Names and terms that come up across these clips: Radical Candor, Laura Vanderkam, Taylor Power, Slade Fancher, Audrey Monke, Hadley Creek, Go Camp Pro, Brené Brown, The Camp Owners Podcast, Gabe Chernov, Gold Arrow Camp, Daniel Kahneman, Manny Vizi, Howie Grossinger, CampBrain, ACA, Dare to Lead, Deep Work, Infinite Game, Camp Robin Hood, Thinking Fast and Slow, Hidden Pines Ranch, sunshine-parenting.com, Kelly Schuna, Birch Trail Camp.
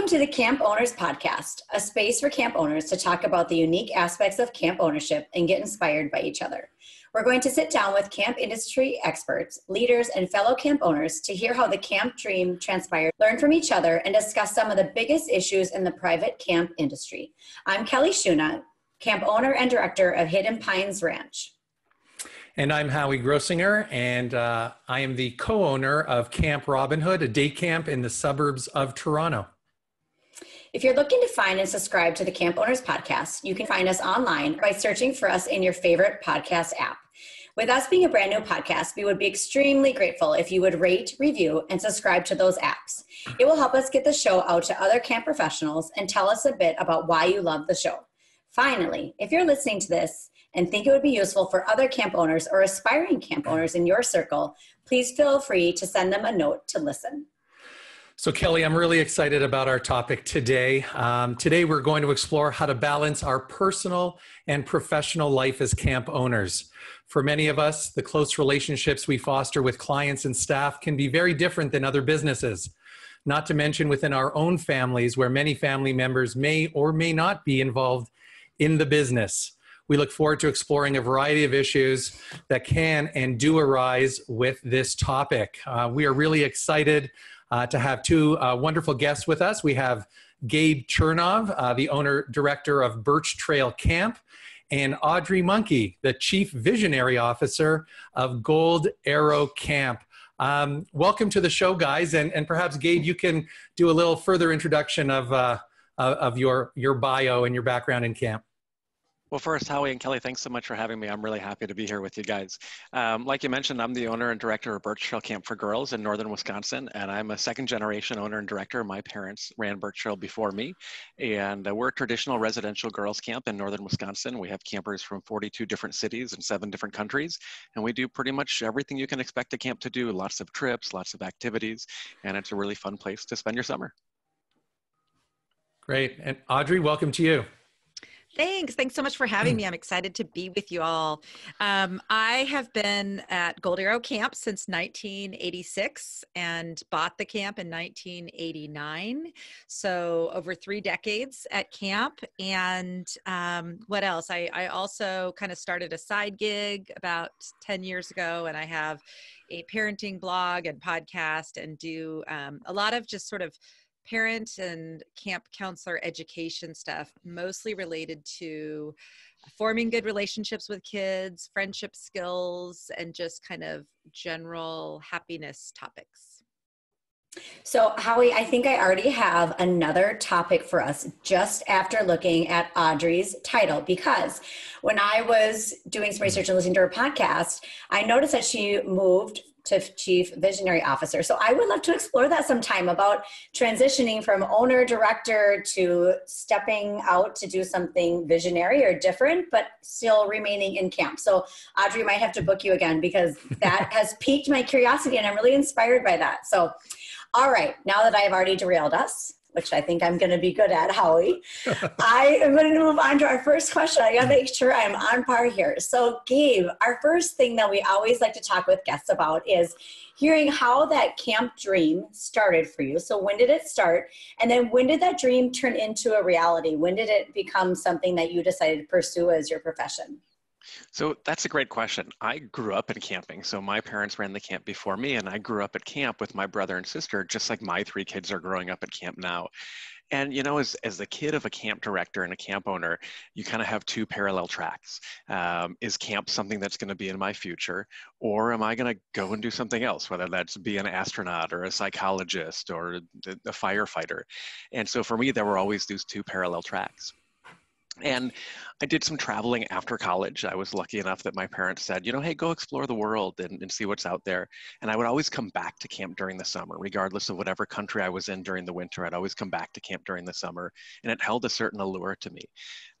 Welcome to the Camp Owners Podcast, a space for camp owners to talk about the unique aspects of camp ownership and get inspired by each other. We're going to sit down with camp industry experts, leaders, and fellow camp owners to hear how the camp dream transpired, learn from each other, and discuss some of the biggest issues in the private camp industry. I'm Kelly Schuna, camp owner and director of Hidden Pines Ranch. And I'm Howie Grossinger, and I am the co-owner of Camp Robin Hood, a day camp in the suburbs of Toronto. If you're looking to find and subscribe to the Camp Owners Podcast, you can find us online by searching for us in your favorite podcast app. With us being a brand new podcast, we would be extremely grateful if you would rate, review, and subscribe to those apps. It will help us get the show out to other camp professionals and tell us a bit about why you love the show. Finally, if you're listening to this and think it would be useful for other camp owners or aspiring camp owners in your circle, please feel free to send them a note to listen. So Kelly, I'm really excited about our topic today. Today we're going to explore how to balance our personal and professional life as camp owners. For many of us, the close relationships we foster with clients and staff can be very different than other businesses, not to mention within our own families where many family members may or may not be involved in the business. We look forward to exploring a variety of issues that can and do arise with this topic. We are really excited to have two wonderful guests with us. We have Gabe Chernov, the owner-director of Birch Trail Camp, and Audrey Monke, the Chief Visionary Officer of Gold Arrow Camp. Welcome to the show, guys, and perhaps, Gabe, you can do a little further introduction of your bio and your background in camp. Well, first, Howie and Kelly, thanks so much for having me. I'm really happy to be here with you guys. Like you mentioned, I'm the owner and director of Birch Trail Camp for Girls in northern Wisconsin, and I'm a second-generation owner and director. My parents ran Birch Trail before me, and we're a traditional residential girls camp in northern Wisconsin. We have campers from 42 different cities and 7 different countries, and we do pretty much everything you can expect a camp to do, lots of trips, lots of activities, and it's a really fun place to spend your summer. Great. And Audrey, welcome to you. Thanks so much for having me. I'm excited to be with you all. I have been at Gold Arrow Camp since 1986 and bought the camp in 1989. So over 3 decades at camp. And what else? I also kind of started a side gig about 10 years ago, and I have a parenting blog and podcast and do a lot of just sort of parent and camp counselor education stuff, mostly related to forming good relationships with kids, friendship skills, and just kind of general happiness topics. So Howie, I think I already have another topic for us just after looking at Audrey's title, because when I was doing some research and listening to her podcast, I noticed that she moved to Chief Visionary Officer. So I would love to explore that sometime about transitioning from owner director to stepping out to do something visionary or different, but still remaining in camp. So Audrey, might have to book you again, because that has piqued my curiosity and I'm really inspired by that. So, all right, now that I've already derailed us, which I think I'm going to be good at, Howie, I am going to move on to our first question. I got to make sure I'm on par here. So Gabe, our first thing that we always like to talk with guests about is hearing how that camp dream started for you. So when did it start? And then when did that dream turn into a reality? When did it become something that you decided to pursue as your profession? So that's a great question. I grew up in camping. So my parents ran the camp before me, and I grew up at camp with my brother and sister, just like my 3 kids are growing up at camp now. And, you know, as the kid of a camp director and a camp owner, you kind of have 2 parallel tracks. Is camp something that's going to be in my future, or am I going to go and do something else, whether that's be an astronaut or a psychologist or a firefighter? And so for me, there were always these 2 parallel tracks. And I did some traveling after college. I was lucky enough that my parents said, you know, hey, go explore the world and see what's out there. And I would always come back to camp during the summer, regardless of whatever country I was in during the winter. I'd always come back to camp during the summer, and it held a certain allure to me.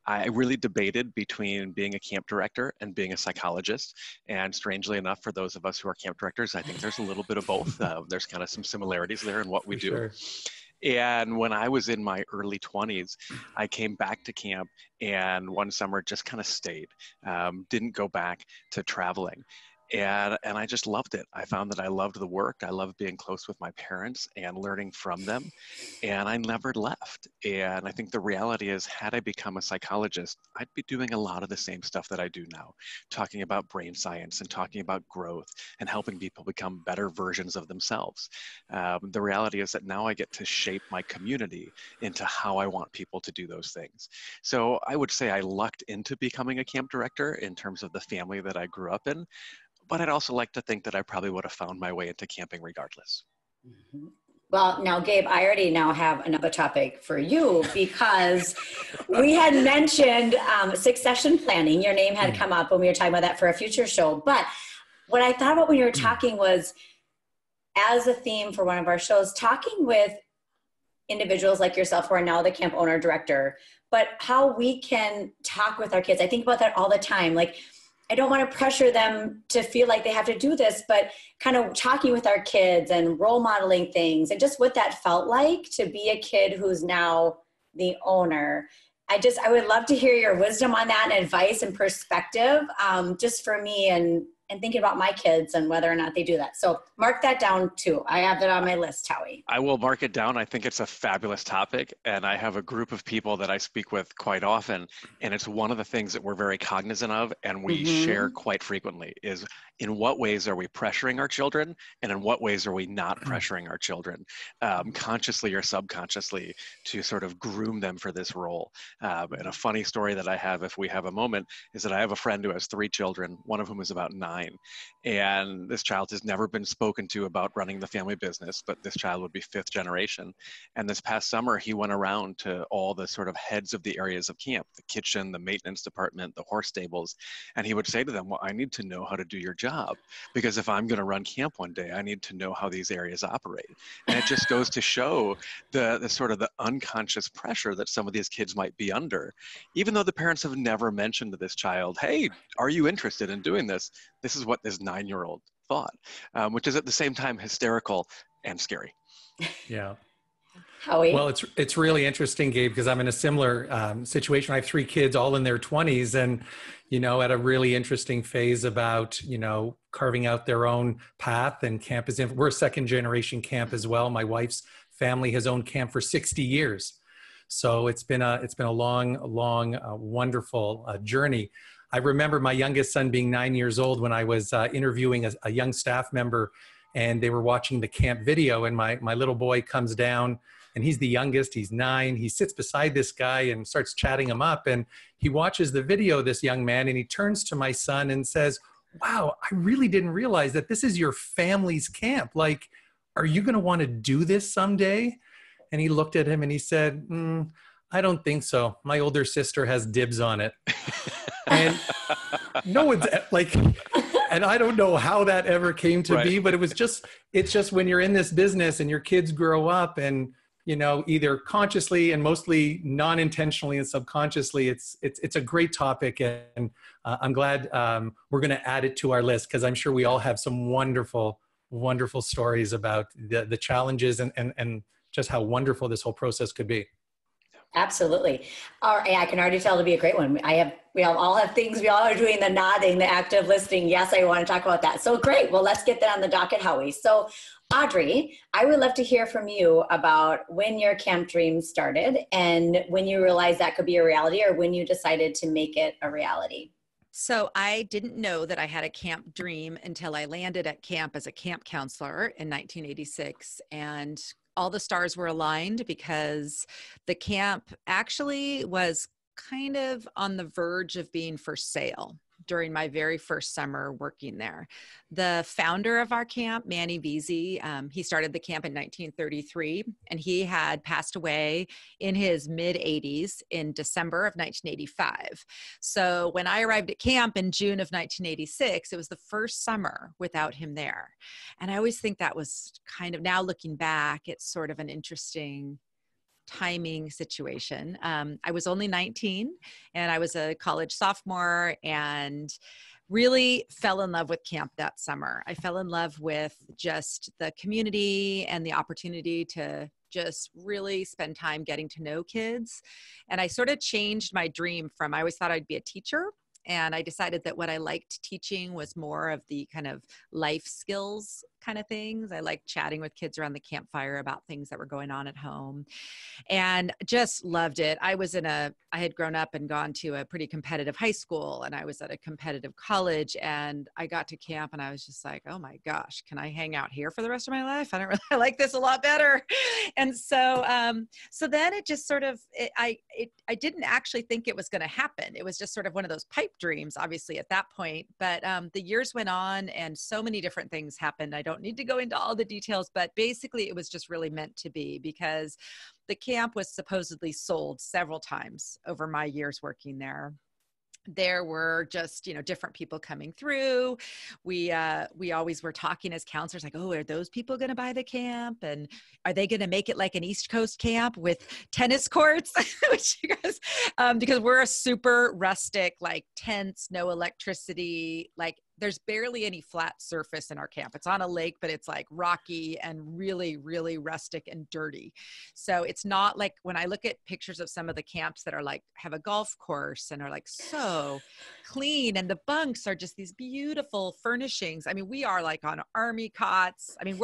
I really debated between being a camp director and being a psychologist. And strangely enough, for those of us who are camp directors, I think there's a little bit of both. There's kind of some similarities there in what we do. Sure. And when I was in my early 20s, I came back to camp and one summer just kind of stayed, didn't go back to traveling. And I just loved it. I found that I loved the work. I loved being close with my parents and learning from them. And I never left. And I think the reality is, had I become a psychologist, I'd be doing a lot of the same stuff that I do now, talking about brain science and talking about growth and helping people become better versions of themselves. The reality is that now I get to shape my community into how I want people to do those things. So I would say I lucked into becoming a camp director in terms of the family that I grew up in. But I'd also like to think that I probably would have found my way into camping regardless. Mm-hmm. Well, now, Gabe, I already now have another topic for you, because we had mentioned succession planning. Your name had come up when we were talking about that for a future show. But what I thought about when you were talking was, as a theme for one of our shows, talking with individuals like yourself who are now the camp owner director, but how we can talk with our kids. I think about that all the time. Like, I don't want to pressure them to feel like they have to do this, but kind of talking with our kids and role modeling things and just what that felt like to be a kid who's now the owner. I would love to hear your wisdom on that and advice and perspective, just for me and thinking about my kids and whether or not they do that. So mark that down too. I have that on my list, Howie. I will mark it down. I think it's a fabulous topic. And I have a group of people that I speak with quite often. And it's one of the things that we're very cognizant of and we share quite frequently is, in what ways are we pressuring our children? And in what ways are we not pressuring our children, consciously or subconsciously, to sort of groom them for this role? And a funny story that I have, if we have a moment, is that I have a friend who has 3 children, one of whom is about 9. And this child has never been spoken to about running the family business, but this child would be 5th generation. And this past summer, he went around to all the sort of heads of the areas of camp, the kitchen, the maintenance department, the horse stables. And he would say to them, well, I need to know how to do your job, because if I'm going to run camp one day, I need to know how these areas operate. And it just goes to show the sort of the unconscious pressure that some of these kids might be under, even though the parents have never mentioned to this child, hey, are you interested in doing this? This is what this 9-year-old thought, which is at the same time hysterical and scary. Yeah. Howie? Well, it's really interesting, Gabe, because I'm in a similar situation. I have 3 kids all in their 20s and, you know, at a really interesting phase about, you know, carving out their own path. And camp is, we're a 2nd generation camp as well. My wife's family has owned camp for 60 years. So it's been a long, wonderful journey. I remember my youngest son being 9 years old when I was interviewing a young staff member, and they were watching the camp video, and my little boy comes down, and he's the youngest, he's 9, he sits beside this guy and starts chatting him up, and he watches the video, this young man, and he turns to my son and says, wow, I really didn't realize that this is your family's camp. Like, are you going to want to do this someday? And he looked at him and he said, I don't think so. My older sister has dibs on it. And no one's like, and I don't know how that ever came to be, but it's just when you're in this business and your kids grow up and, you know, either consciously and mostly non-intentionally and subconsciously, it's a great topic. And I'm glad we're going to add it to our list, because I'm sure we all have some wonderful, wonderful stories about the challenges and just how wonderful this whole process could be. Absolutely. All right, I can already tell it'll be a great one. We all have things. We all are doing the nodding, the active listening. Yes, I want to talk about that. So great. Well, let's get that on the docket, Howie. So Audrey, I would love to hear from you about when your camp dream started and when you realized that could be a reality, or when you decided to make it a reality. So I didn't know that I had a camp dream until I landed at camp as a camp counselor in 1986, and all the stars were aligned, because the camp actually was kind of on the verge of being for sale during my very first summer working there. The founder of our camp, Manny Vizi, he started the camp in 1933, and he had passed away in his mid-80s in December of 1985. So when I arrived at camp in June of 1986, it was the first summer without him there. And I always think that was kind of, now looking back, it's sort of an interesting timing situation. I was only 19 and I was a college sophomore, and really fell in love with camp that summer. I fell in love with just the community and the opportunity to just really spend time getting to know kids. And I sort of changed my dream from, I always thought I'd be a teacher And I decided that what I liked teaching was more of the kind of life skills kind of things. I liked chatting with kids around the campfire about things that were going on at home and just loved it. I had grown up and gone to a pretty competitive high school, and I was at a competitive college, and I got to camp and I was just like, oh my gosh, can I hang out here for the rest of my life? I like this a lot better. And so, then it just sort of, I didn't actually think it was going to happen. It was just sort of one of those pipe dreams, obviously, at that point. But the years went on and so many different things happened. I don't need to go into all the details, but basically it was just really meant to be, because the camp was supposedly sold several times over my years working there. There were just, different people coming through. We always were talking as counselors, like, oh, are those people going to buy the camp? And are they going to make it like an East Coast camp with tennis courts? Which you guys, because we're a super rustic, like tents, no electricity, like there's barely any flat surface in our camp. It's on a lake, but it's like rocky and really, really rustic and dirty. So it's not like when I look at pictures of some of the camps that are like, have a golf course and are like so clean, and the bunks are just these beautiful furnishings. I mean, we are like on army cots. I mean,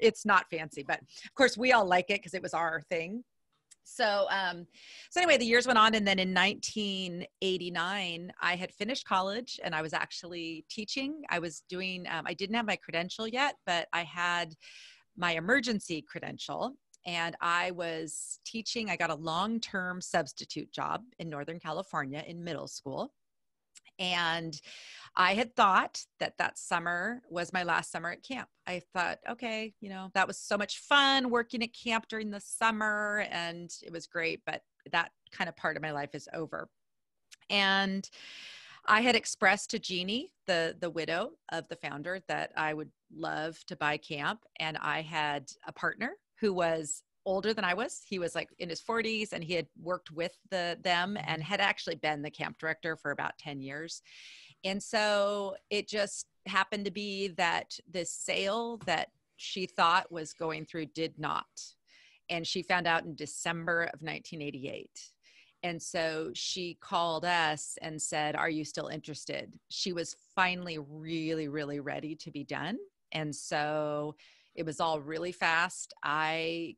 it's not fancy, but of course we all like it because it was our thing. So, anyway, the years went on. And then in 1989, I had finished college and I was actually teaching. I didn't have my credential yet, but I had my emergency credential and I was teaching. I got a long-term substitute job in Northern California in middle school. And I had thought that summer was my last summer at camp. I thought, okay, that was so much fun working at camp during the summer and it was great, but that kind of part of my life is over. And I had expressed to Jeannie, the widow of the founder, that I would love to buy camp. And I had a partner who was older than I was. He was like in his 40s and he had worked with them and had actually been the camp director for about 10 years. And so it just happened to be that this sale that she thought was going through did not. And she found out in December of 1988. And so she called us and said, "Are you still interested?" She was finally really, really ready to be done. And so it was all really fast. I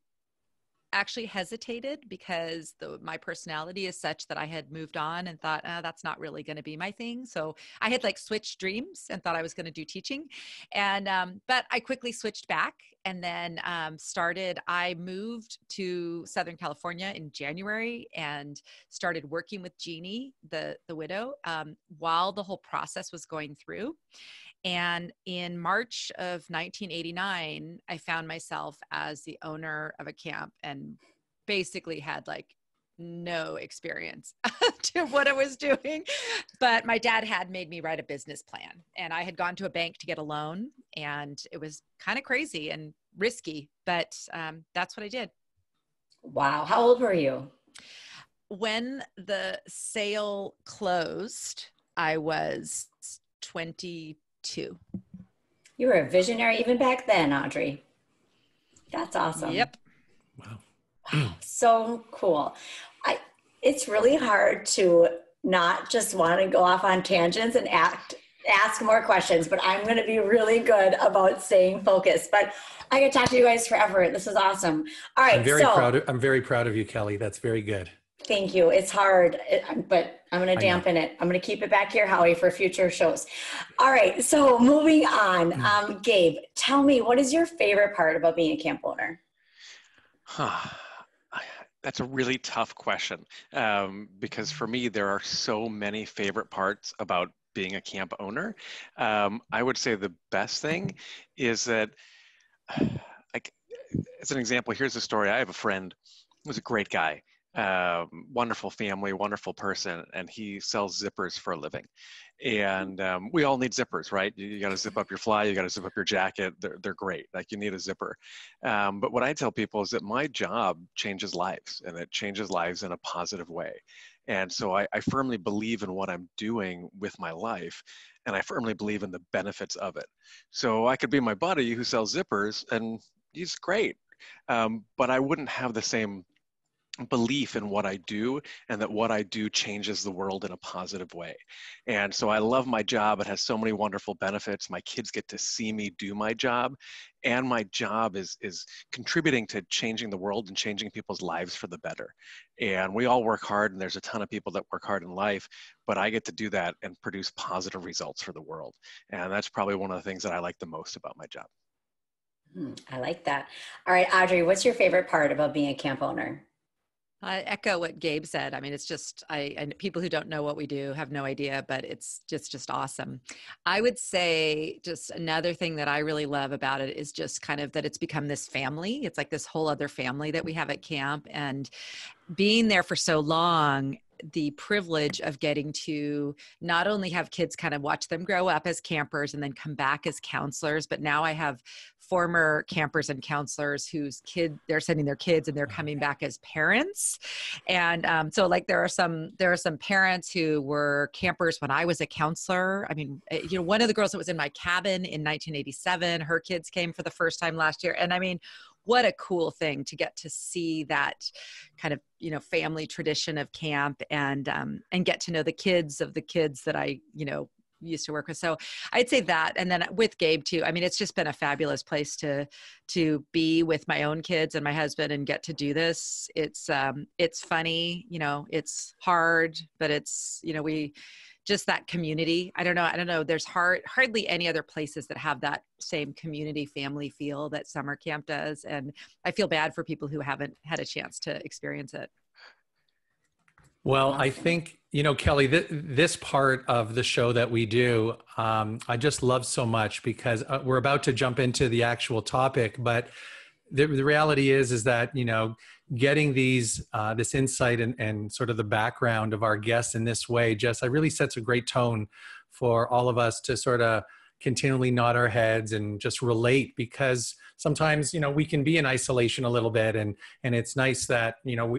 actually hesitated because my personality is such that I had moved on and thought, that's not really going to be my thing. So I had like switched dreams and thought I was going to do teaching. And, but I quickly switched back and then, I moved to Southern California in January and started working with Jeannie, the widow, while the whole process was going through. And in March of 1989, I found myself as the owner of a camp and basically had like no experience to what I was doing. But my dad had made me write a business plan and I had gone to a bank to get a loan, and it was kind of crazy and risky, but that's what I did. Wow. How old were you? When the sale closed, I was 22. You were a visionary even back then, Audrey. That's awesome. Yep. Wow. So cool. It's really hard to not just want to go off on tangents and ask more questions, but I'm going to be really good about staying focused. But I could talk to you guys forever. This is awesome. All right. I'm very proud of you, Kelly. That's very good. Thank you. It's hard, but I'm going to dampen it. I'm going to keep it back here, Howie, for future shows. All right. So moving on, Gabe, tell me, what is your favorite part about being a camp owner? That's a really tough question, because for me, there are so many favorite parts about being a camp owner. I would say the best thing is that, like, as an example, here's a story. I have a friend who's a great guy. Wonderful family, wonderful person, and he sells zippers for a living. And we all need zippers, right? You got to zip up your fly, you got to zip up your jacket. They're great. Like, you need a zipper. But what I tell people is that my job changes lives, and it changes lives in a positive way. And so I firmly believe in what I'm doing with my life, and I firmly believe in the benefits of it. So I could be my buddy who sells zippers, and he's great, but I wouldn't have the same belief in what I do and that what I do changes the world in a positive way. And so I love my job. It has so many wonderful benefits. My kids get to see me do my job, and my job is contributing to changing the world and changing people's lives for the better. And we all work hard, and there's a ton of people that work hard in life, but I get to do that and produce positive results for the world. And that's probably one of the things that I like the most about my job. I like that. All right, Audrey, what's your favorite part about being a camp owner? I echo what Gabe said. I mean, it's just, and people who don't know what we do have no idea, but it's just awesome. I would say just another thing that I really love about it is just kind of that it's become this family. It's like this whole other family that we have at camp, and being there for so long, the privilege of getting to not only have kids kind of watch them grow up as campers and then come back as counselors, but now I have former campers and counselors whose kid, they're sending their kids and they're coming back as parents. And so like there are some parents who were campers when I was a counselor. I mean, you know, one of the girls that was in my cabin in 1987, her kids came for the first time last year. And I mean, what a cool thing to get to see that kind of, you know, family tradition of camp, and get to know the kids of the kids that I, you know, used to work with. So I'd say that. And then with Gabe too, I mean, it's just been a fabulous place to be with my own kids and my husband and get to do this. It's funny, you know, it's hard, but it's, you know, we just that community. I don't know. There's hardly any other places that have that same community family feel that summer camp does. And I feel bad for people who haven't had a chance to experience it. Well, I think, you know, Kelly, this part of the show that we do, I just love so much because we're about to jump into the actual topic, but the reality is that, you know, getting these, this insight and sort of the background of our guests in this way, I really sets a great tone for all of us to sort of continually nod our heads and just relate, because sometimes, you know, we can be in isolation a little bit, and it's nice that, you know,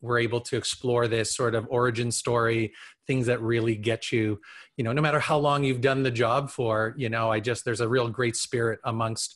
we're able to explore this sort of origin story, things that really get you, you know, no matter how long you've done the job for, you know, there's a real great spirit amongst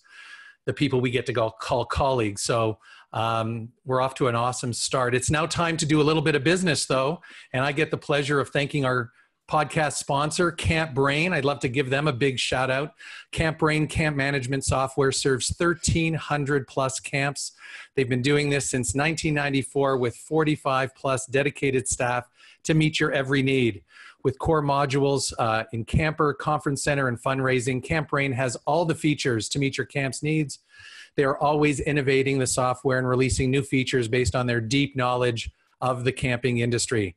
the people we get to call colleagues. So we're off to an awesome start. It's now time to do a little bit of business though. And I get the pleasure of thanking our podcast sponsor, CampBrain. I'd love to give them a big shout out. CampBrain camp management software serves 1,300 plus camps. They've been doing this since 1994 with 45 plus dedicated staff to meet your every need. With core modules in camper, conference center, and fundraising, CampBrain has all the features to meet your camp's needs. They are always innovating the software and releasing new features based on their deep knowledge of the camping industry.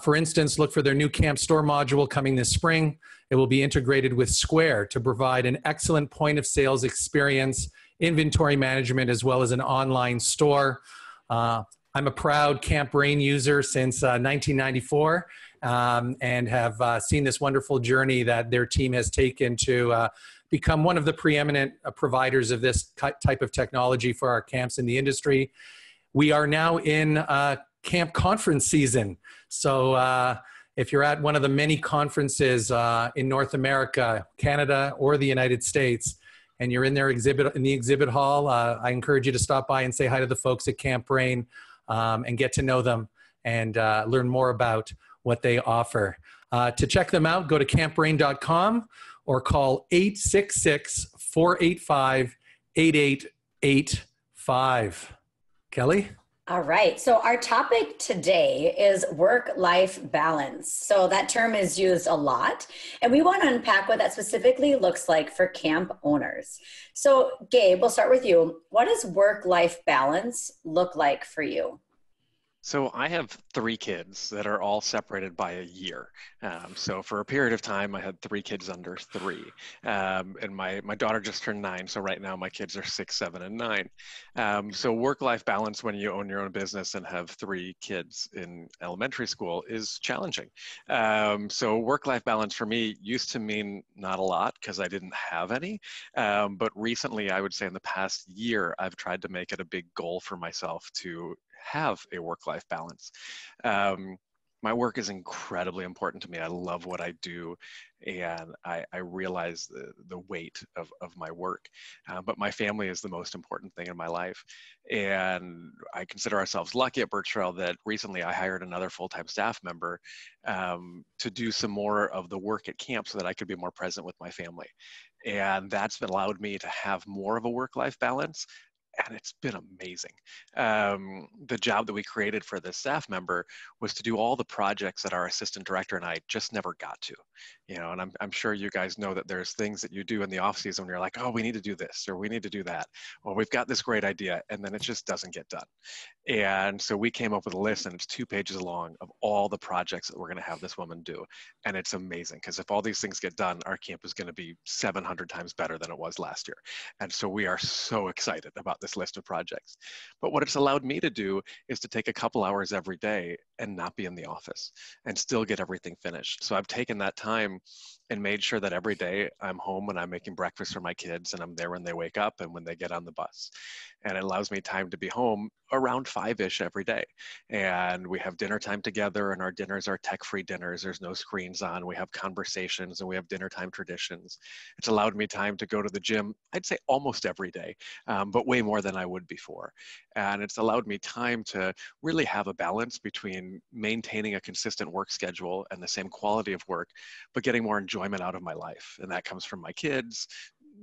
For instance, look for their new Camp Store module coming this spring. It will be integrated with Square to provide an excellent point of sales experience, inventory management, as well as an online store. I'm a proud CampBrain user since 1994 and have seen this wonderful journey that their team has taken to become one of the preeminent providers of this type of technology for our camps in the industry. We are now in camp conference season. So if you're at one of the many conferences in North America, Canada, or the United States, and you're in the exhibit hall, I encourage you to stop by and say hi to the folks at CampBrain and get to know them and learn more about what they offer. To check them out, go to campbrain.com or call 866-485-8885. Kelly? All right. So our topic today is work-life balance. So that term is used a lot, and we want to unpack what that specifically looks like for camp owners. So Gabe, we'll start with you. What does work-life balance look like for you? So I have three kids that are all separated by a year. So for a period of time, I had three kids under three. And my daughter just turned 9. So right now my kids are 6, 7, and 9. So work-life balance when you own your own business and have three kids in elementary school is challenging. So work-life balance for me used to mean not a lot because I didn't have any. But recently, I would say in the past year, I've tried to make it a big goal for myself to have a work-life balance. my work is incredibly important to me. I love what I do, and I realize the weight of my work. But my family is the most important thing in my life. And I consider ourselves lucky at Birch Trail that recently I hired another full-time staff member to do some more of the work at camp so that I could be more present with my family. And that's allowed me to have more of a work-life balance. And it's been amazing. The job that we created for this staff member was to do all the projects that our assistant director and I just never got to, and I'm sure you guys know that there's things that you do in the off season when you're like, oh, we need to do this, or we need to do that, or we've got this great idea, and then it just doesn't get done. And so we came up with a list, and it's 2 pages long of all the projects that we're gonna have this woman do. And it's amazing, because if all these things get done, our camp is gonna be 700 times better than it was last year. And so we are so excited about this list of projects. But what it's allowed me to do is to take a couple hours every day and not be in the office and still get everything finished. So I've taken that time and made sure that every day I'm home and I'm making breakfast for my kids, and I'm there when they wake up and when they get on the bus. And it allows me time to be home around 5-ish every day. And we have dinner time together, and our dinners are tech-free dinners. There's no screens on. We have conversations, and we have dinner time traditions. It's allowed me time to go to the gym, I'd say almost every day, but way more than I would before. And it's allowed me time to really have a balance between maintaining a consistent work schedule and the same quality of work, but getting more enjoyment out of my life. And that comes from my kids,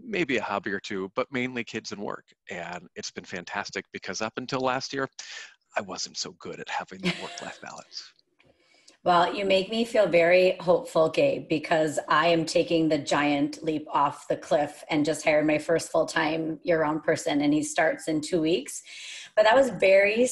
maybe a hobby or two, but mainly kids and work. And it's been fantastic, because up until last year, I wasn't so good at having the work-life balance. Well, you make me feel very hopeful, Gabe, because I am taking the giant leap off the cliff and just hired my first full-time year-round person, and he starts in 2 weeks. But that was very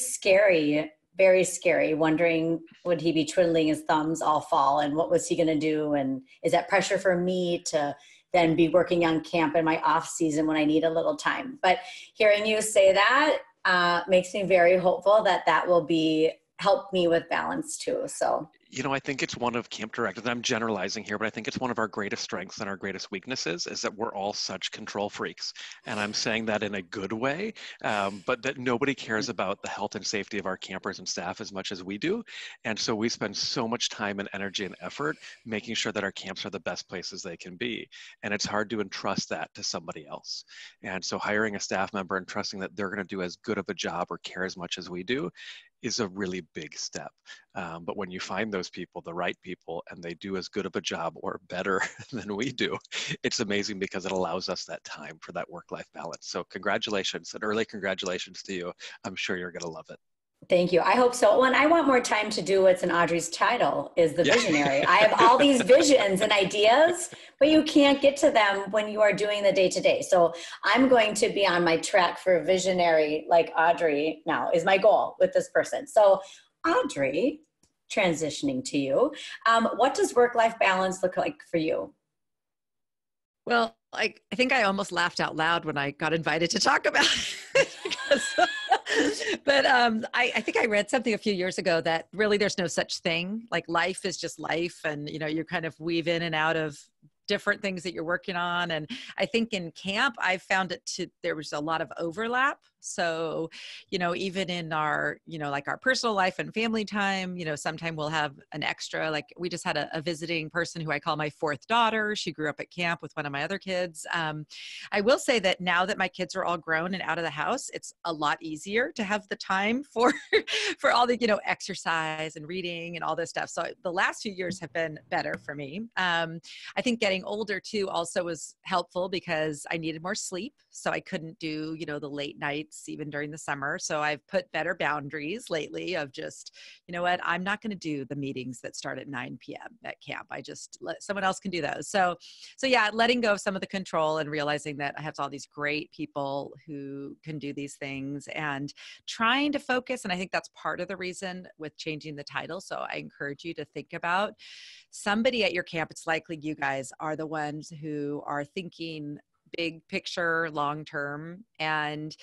scary, wondering, would he be twiddling his thumbs all fall, and what was he going to do? And is that pressure for me to then be working on camp in my off season when I need a little time? But hearing you say that makes me very hopeful that that will be help me with balance too. So, I think it's one of camp directors, and I'm generalizing here, but I think it's one of our greatest strengths and our greatest weaknesses is that we're all such control freaks. And I'm saying that in a good way, but that nobody cares about the health and safety of our campers and staff as much as we do. And so we spend so much time and energy and effort making sure that our camps are the best places they can be. And it's hard to entrust that to somebody else. And so hiring a staff member and trusting that they're going to do as good of a job or care as much as we do is a really big step. But when you find those people, the right people, and they do as good of a job or better than we do, it's amazing, because it allows us that time for that work-life balance. So congratulations, and early congratulations to you. I'm sure you're gonna love it. Thank you. I hope so. When I want more time to do what's in Audrey's title is the visionary. I have all these visions and ideas, but you can't get to them when you are doing the day-to-day. So I'm going to be on my track for a visionary like Audrey now is my goal with this person. So Audrey, transitioning to you, what does work-life balance look like for you? Well, I think I almost laughed out loud when I got invited to talk about it. But I think I read something a few years ago that really there's no such thing. Like, life is just life, and you kind of weave in and out of different things that you're working on. And I think in camp, I found there was a lot of overlap. So, even in our, like our personal life and family time, sometime we'll have an extra, like we just had a visiting person who I call my fourth daughter. She grew up at camp with one of my other kids. I will say that now that my kids are all grown and out of the house, it's a lot easier to have the time for, for all the, exercise and reading and all this stuff. So the last few years have been better for me. I think getting older too also was helpful, because I needed more sleep. So I couldn't do, the late nights, even during the summer. So I've put better boundaries lately of just, what, I'm not going to do the meetings that start at 9 p.m. at camp. I just let someone else can do those. So yeah, letting go of some of the control and realizing that I have all these great people who can do these things, and trying to focus. And I think that's part of the reason with changing the title. So I encourage you to think about somebody at your camp. It's likely you guys are the ones who are thinking big picture, long-term, and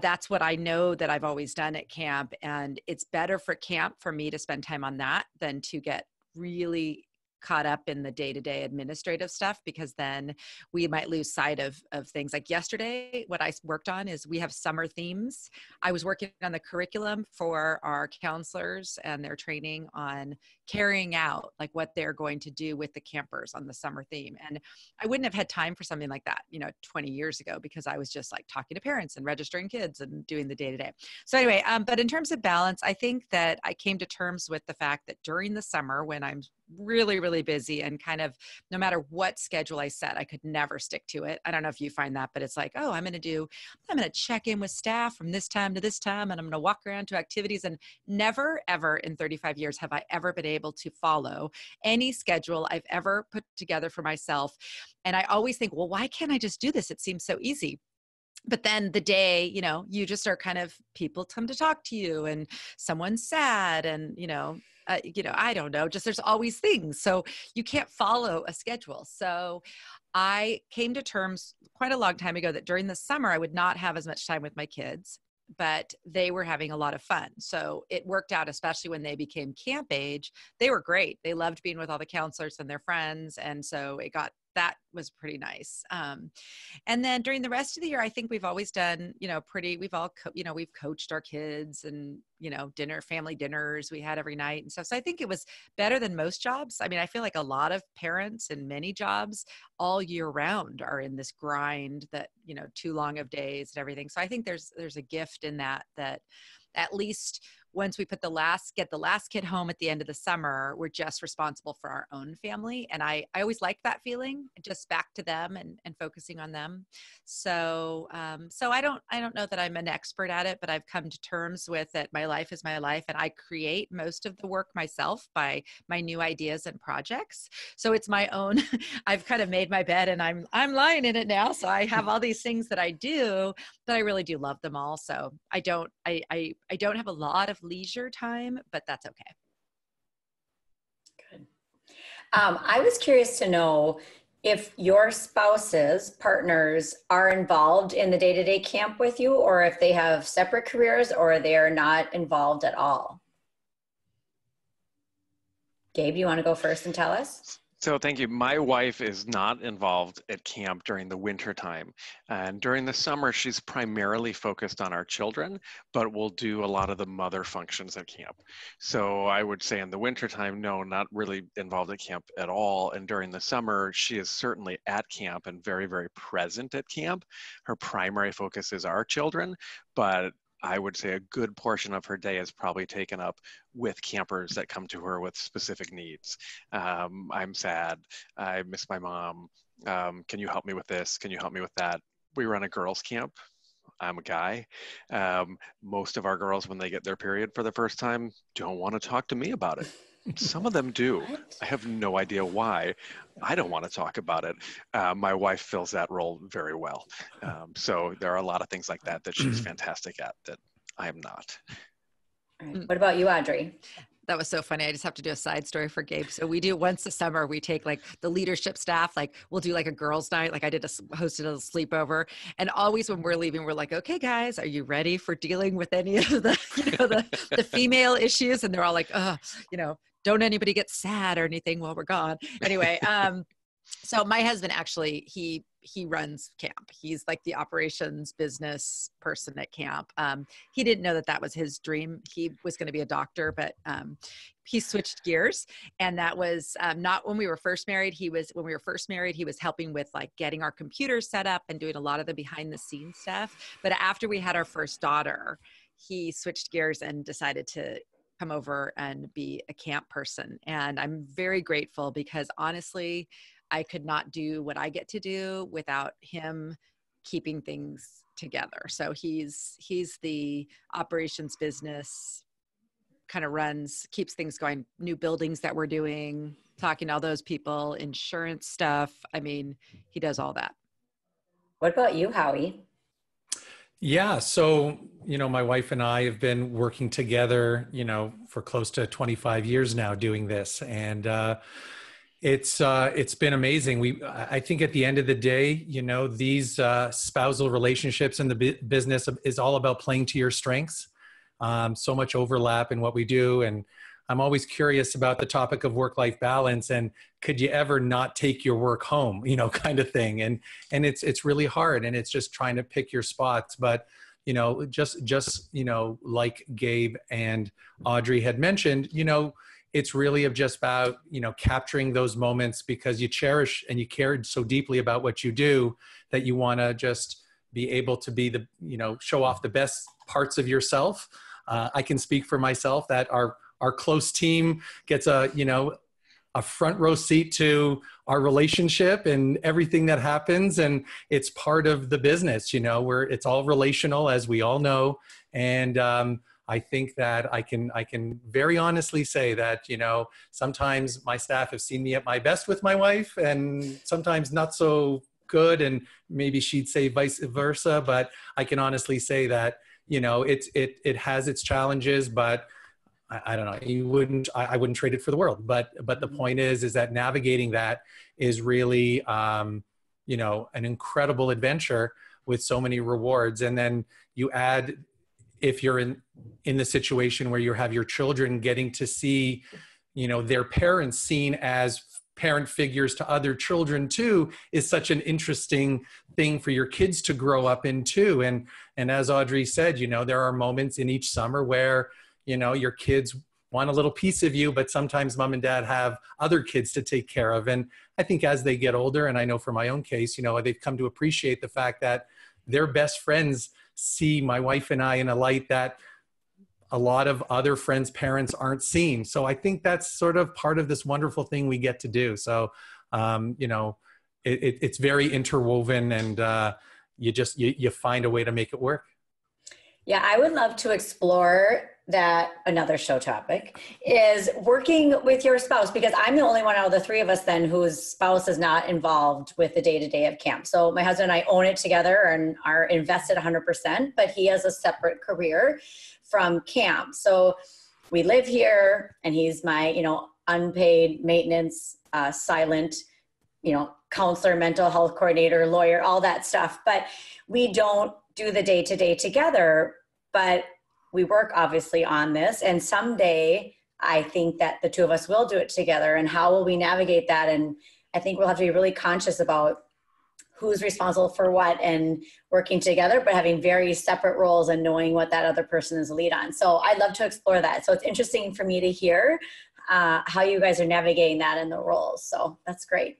that's what I know that I've always done at camp. And it's better for camp for me to spend time on that than to get really caught up in the day-to-day administrative stuff, because then we might lose sight of things. Like yesterday, what I worked on is we have summer themes. I was working on the curriculum for our counselors and their training on carrying out like what they're going to do with the campers on the summer theme. And I wouldn't have had time for something like that, 20 years ago, because I was just like talking to parents and registering kids and doing the day-to-day. So anyway, but in terms of balance, I think that I came to terms with the fact that during the summer, when I'm really, really busy and kind of no matter what schedule I set, I could never stick to it. I don't know if you find that, but it's like, oh, I'm going to check in with staff from this time to this time, and I'm going to walk around to activities. And never, ever in 35 years have I ever been able to follow any schedule I've ever put together for myself. And I always think, well, why can't I just do this? It seems so easy. But then the day, you just are kind of, people come to talk to you and someone's sad and, I don't know, just there's always things. So you can't follow a schedule. So I came to terms quite a long time ago that during the summer, I would not have as much time with my kids, but they were having a lot of fun. So it worked out, especially when they became camp age. They were great. They loved being with all the counselors and their friends. And so that was pretty nice. And then during the rest of the year, I think we've always done, we've coached our kids and, family dinners we had every night and stuff. So I think it was better than most jobs. I mean, I feel like a lot of parents and many jobs all year round are in this grind that, too long of days and everything. So I think there's a gift in that at least once we get the last kid home at the end of the summer, we're just responsible for our own family. And I always like that feeling, just back to them and focusing on them. So, I don't know that I'm an expert at it, but I've come to terms with that. My life is my life. And I create most of the work myself by my new ideas and projects. So it's my own, I've kind of made my bed and I'm lying in it now. So I have all these things that I do, but I really do love them all. So I don't have a lot of leisure time, but that's okay. Good. I was curious to know if your spouses, partners are involved in the day-to-day camp with you, or if they have separate careers or they are not involved at all. Gabe, you want to go first and tell us? So thank you. My wife is not involved at camp during the winter time. And during the summer, she's primarily focused on our children, but will do a lot of the mother functions at camp. So I would say in the winter time, no, not really involved at camp at all. And during the summer, she is certainly at camp and very, very present at camp. Her primary focus is our children, but I would say a good portion of her day is probably taken up with campers that come to her with specific needs. I'm sad. I miss my mom. Can you help me with this? Can you help me with that? We run a girls' camp. I'm a guy. Most of our girls, when they get their period for the first time, don't want to talk to me about it. Some of them do. I have no idea why. I don't want to talk about it. My wife fills that role very well. So there are a lot of things like that she's fantastic at that I am not. All right. What about you, Audrey? That was so funny. I just have to do a side story for Gabe. So we do once a summer, we take like the leadership staff, like we'll do like a girls' night. Like I hosted a sleepover, and always when we're leaving, we're like, okay, guys, are you ready for dealing with any of the, the female issues? And they're all like, don't anybody get sad or anything while we're gone. Anyway. So my husband, actually, he runs camp. He's like the operations business person at camp. He didn't know that was his dream. He was going to be a doctor, but he switched gears. And that was not when we were first married. When we were first married, he was helping with like getting our computer set up and doing a lot of the behind the scenes stuff. But after we had our first daughter, he switched gears and decided to come over and be a camp person. And I'm very grateful, because honestly, I could not do what I get to do without him keeping things together. So he's the operations business, kind of keeps things going, new buildings that we're doing, talking to all those people, insurance stuff. I mean, he does all that. What about you, Howie? Yeah. So, my wife and I have been working together, for close to 25 years now doing this. And, it's been amazing. I think at the end of the day, these spousal relationships in the business is all about playing to your strengths. So much overlap in what we do. And I'm always curious about the topic of work-life balance and could you ever not take your work home, you know, kind of thing. And it's really hard, and it's just trying to pick your spots. But, you know, just, you know, like Gabe and Audrey had mentioned, you know, it's really just about, you know, capturing those moments because you cherish and you care so deeply about what you do that you want to just be able to be the, you know, show off the best parts of yourself. I can speak for myself that our close team gets a, you know, a front row seat to our relationship and everything that happens. And it's part of the business, you know, where it's all relational, as we all know. And, I think that I can very honestly say that, you know, sometimes my staff have seen me at my best with my wife and sometimes not so good. And maybe she'd say vice versa, but I can honestly say that, you know, it has its challenges, but I don't know, I wouldn't trade it for the world. But the point is that navigating that is really, you know, an incredible adventure with so many rewards. And then you add, if you're in the situation where you have your children getting to see, you know, their parents seen as parent figures to other children too, is such an interesting thing for your kids to grow up into. And as Audrey said, you know, there are moments in each summer where, you know, your kids want a little piece of you, but sometimes mom and dad have other kids to take care of. And I think as they get older, and I know for my own case, you know, they've come to appreciate the fact that their best friends see my wife and I in a light that a lot of other friends' parents aren't seen. So I think that's sort of part of this wonderful thing we get to do. So, you know, it's very interwoven, and you find a way to make it work. Yeah, I would love to explore that. Another show topic is working with your spouse, because I'm the only one out of the three of us then whose spouse is not involved with the day-to-day of camp. So my husband and I own it together and are invested 100%, but he has a separate career from camp. So we live here and he's my, you know, unpaid maintenance, silent, you know, counselor, mental health coordinator, lawyer, all that stuff. But we don't do the day-to-day together, but we work obviously on this, and someday I think that the two of us will do it together. And how will we navigate that? And I think we'll have to be really conscious about who's responsible for what and working together, but having very separate roles and knowing what that other person is lead on. So I'd love to explore that. So it's interesting for me to hear how you guys are navigating that in the roles. So that's great.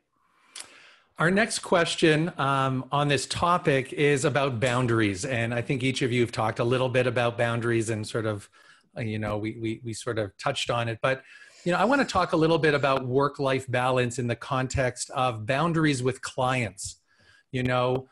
Our next question on this topic is about boundaries. And I think each of you have talked a little bit about boundaries and sort of, you know, we sort of touched on it. But, you know, I want to talk a little bit about work-life balance in the context of boundaries with clients. You know,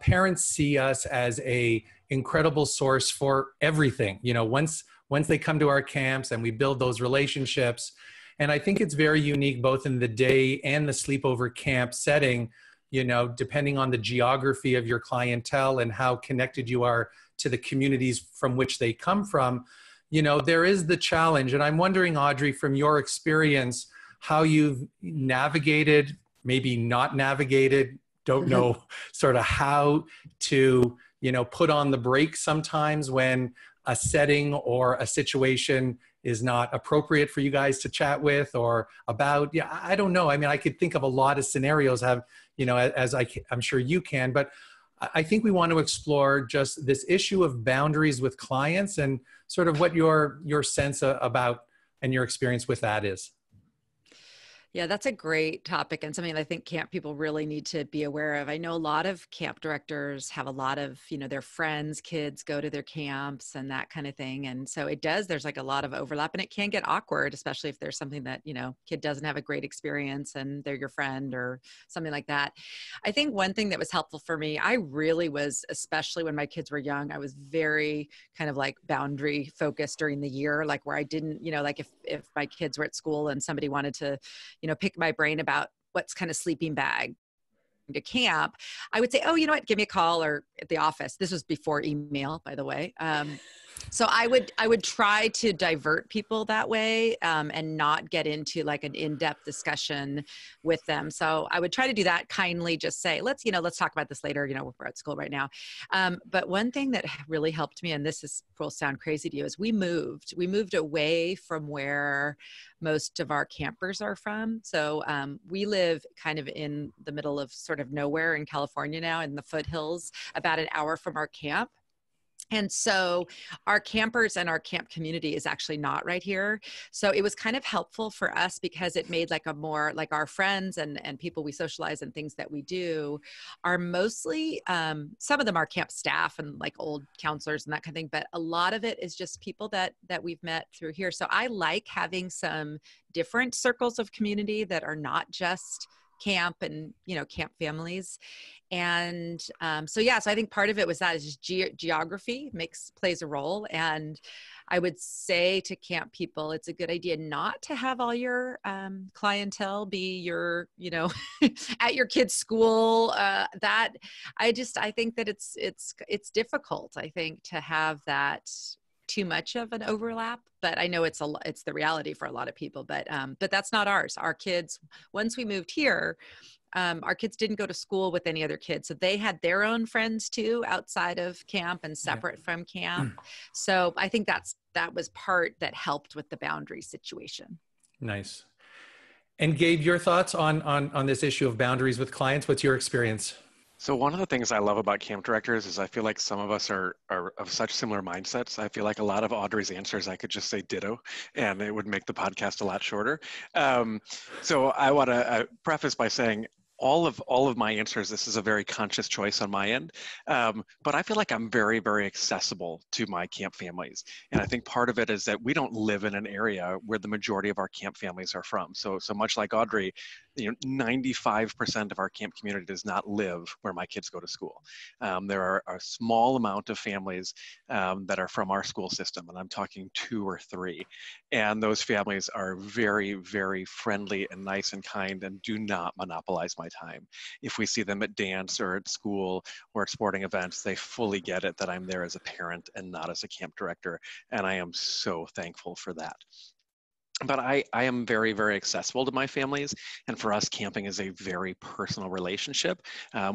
parents see us as an incredible source for everything. You know, once they come to our camps and we build those relationships. And I think it's very unique both in the day and the sleepover camp setting, you know, depending on the geography of your clientele and how connected you are to the communities from which they come from, you know, there is the challenge. And I'm wondering, Audrey, from your experience, how you've navigated, maybe not navigated, don't know, sort of how to, you know, put on the brakes sometimes when a setting or a situation is not appropriate for you guys to chat with or about. Yeah, I don't know. I mean, I could think of a lot of scenarios, you know, as I'm sure you can, but I think we want to explore just this issue of boundaries with clients and sort of what your sense about and your experience with that is. Yeah, that's a great topic and something that I think camp people really need to be aware of. I know a lot of camp directors have a lot of, you know, their friends' kids go to their camps and that kind of thing. And so it does, there's like a lot of overlap, and it can get awkward, especially if there's something that, you know, kid doesn't have a great experience and they're your friend or something like that. I think one thing that was helpful for me, I really was, especially when my kids were young, I was very kind of like boundary focused during the year, like where I didn't, you know, like if my kids were at school and somebody wanted to, you know, pick my brain about what's kind of sleeping bag to camp, I would say, oh, you know what, give me a call or at the office. This was before email, by the way. So I would try to divert people that way and not get into like an in-depth discussion with them. So I would try to do that kindly, just say, let's talk about this later. We're at school right now. But one thing that really helped me, and this will sound crazy to you, is we moved away from where most of our campers are from. So we live kind of in the middle of sort of nowhere in California now, in the foothills, about an hour from our camp. And so our campers and our camp community is actually not right here. So it was kind of helpful for us because it made like a more, like our friends and people we socialize and things that we do are mostly, some of them are camp staff and like old counselors and that kind of thing. But a lot of it is just people that we've met through here. So I like having some different circles of community that are not just camp and, camp families. And so I think part of it was that is geography plays a role. And I would say to camp people, it's a good idea not to have all your clientele be your, at your kid's school. I think that it's difficult, I think, to have that too much of an overlap, but I know it's the reality for a lot of people, but that's not ours. Our kids, once we moved here, our kids didn't go to school with any other kids. So they had their own friends too, outside of camp and separate from camp. So I think that was part that helped with the boundary situation. Nice. And Gabe, your thoughts on this issue of boundaries with clients? What's your experience? So one of the things I love about camp directors is I feel like some of us are of such similar mindsets. I feel like a lot of Audrey's answers, I could just say ditto, and it would make the podcast a lot shorter. So I want to preface by saying all of my answers, this is a very conscious choice on my end, but I feel like I'm very, very accessible to my camp families. And I think part of it is that we don't live in an area where the majority of our camp families are from. So much like Audrey, 95% of our camp community does not live where my kids go to school. There are a small amount of families that are from our school system, and I'm talking 2 or 3. And those families are very, very friendly and nice and kind and do not monopolize my time. If we see them at dance or at school or at sporting events, they fully get it that I'm there as a parent and not as a camp director. And I am so thankful for that. But I am very, very accessible to my families. And for us, camping is a very personal relationship.